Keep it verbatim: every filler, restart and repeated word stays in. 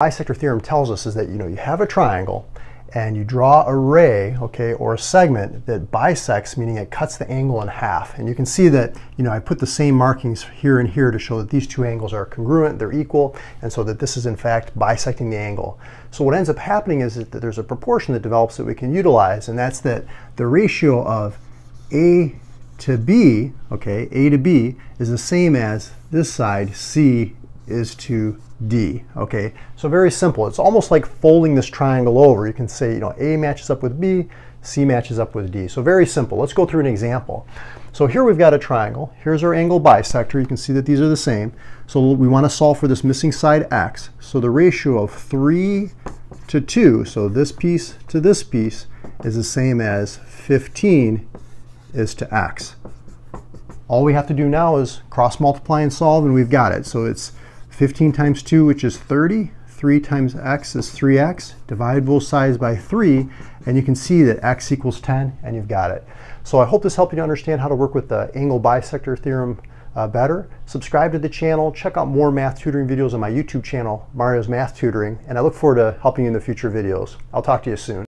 Bisector theorem tells us is that, you know, you have a triangle and you draw a ray, okay, or a segment that bisects, meaning it cuts the angle in half. And you can see that, you know, I put the same markings here and here to show that these two angles are congruent, they're equal, and so that this is in fact bisecting the angle. So what ends up happening is that there's a proportion that develops that we can utilize, and that's that the ratio of A to B, okay, A to B is the same as this side, C is to D, okay? So very simple. It's almost like folding this triangle over. You can say, you know, A matches up with B, C matches up with D. So very simple. Let's go through an example. So here we've got a triangle. Here's our angle bisector. You can see that these are the same. So we want to solve for this missing side X. So the ratio of three to two, so this piece to this piece, is the same as fifteen is to X. All we have to do now is cross multiply and solve, and we've got it. So it's fifteen times two, which is thirty, three times X is three X, divide both sides by three, and you can see that X equals ten, and you've got it. So I hope this helped you to understand how to work with the angle bisector theorem uh, better. Subscribe to the channel, check out more math tutoring videos on my YouTube channel, Mario's Math Tutoring, and I look forward to helping you in the future videos. I'll talk to you soon.